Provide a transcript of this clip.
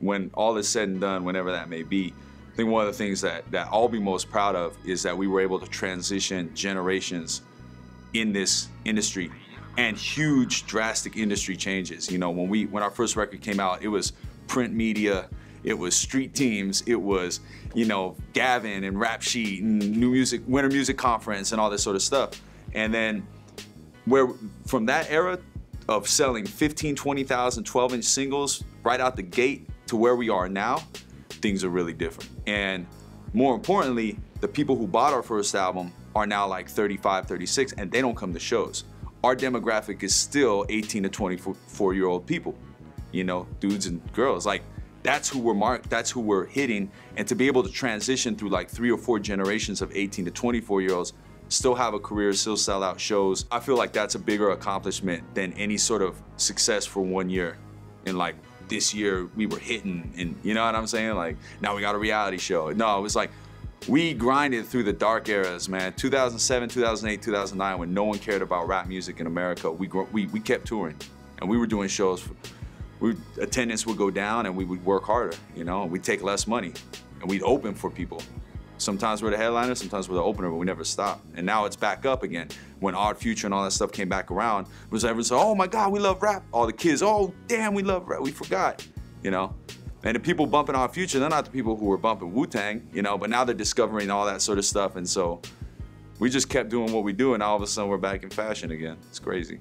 when all is said and done, whenever that may be, I think one of the things that I'll be most proud of is that we were able to transition generations in this industry and huge, drastic industry changes. You know, when our first record came out, it was print media, it was street teams, it was, you know, Gavin and Rap Sheet and New Music, Winter Music Conference and all this sort of stuff. And then from that era of selling 15, 20,000, 12-inch singles right out the gate to where we are now, things are really different. And more importantly, the people who bought our first album are now like 35, 36, and they don't come to shows. Our demographic is still 18 to 24-year-old people, you know, dudes and girls. Like, that's who we're that's who we're hitting. And to be able to transition through like 3 or 4 generations of 18 to 24-year-olds, still have a career, still sell out shows. I feel like that's a bigger accomplishment than any sort of success for one year. And like, this year we were hitting, and you know what I'm saying? Like, now we got a reality show. No, it was like, we grinded through the dark eras, man. 2007, 2008, 2009, when no one cared about rap music in America, we kept touring, and we were doing shows. Attendance would go down, and we would work harder, you know? We'd take less money, and we'd open for people. Sometimes we're the headliner, sometimes we're the opener, but we never stopped. And now it's back up again. When Odd Future and all that stuff came back around, it was everyone said, oh my God, we love rap. All the kids, oh damn, we love rap, we forgot, you know? And the people bumping Odd Future, they're not the people who were bumping Wu-Tang, you know, but now they're discovering all that sort of stuff. And so we just kept doing what we do, and all of a sudden we're back in fashion again. It's crazy.